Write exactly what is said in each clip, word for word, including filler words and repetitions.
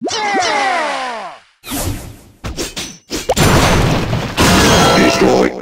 Destroy.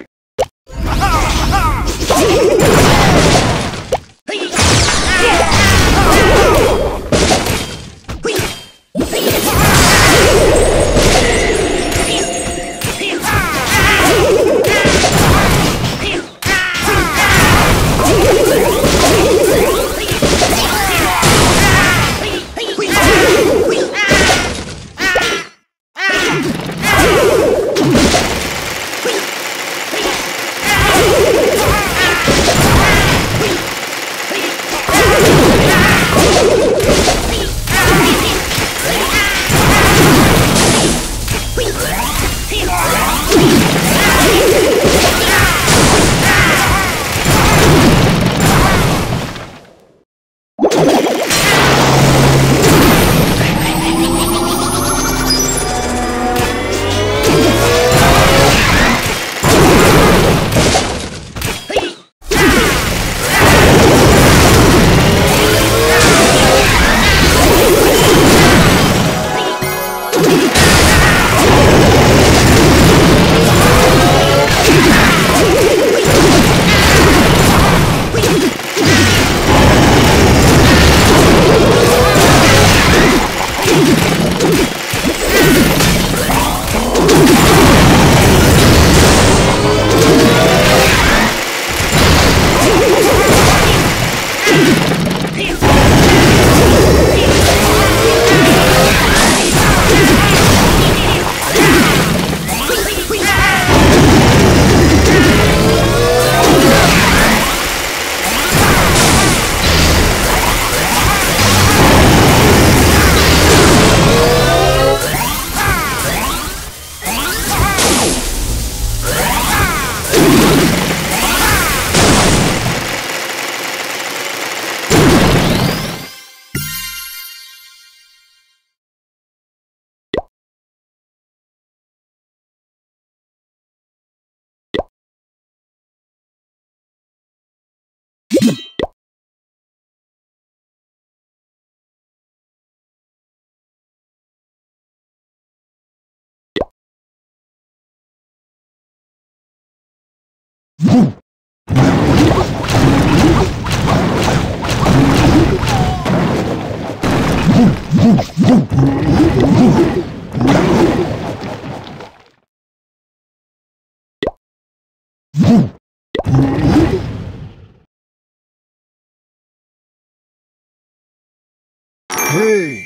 Boom! Hey!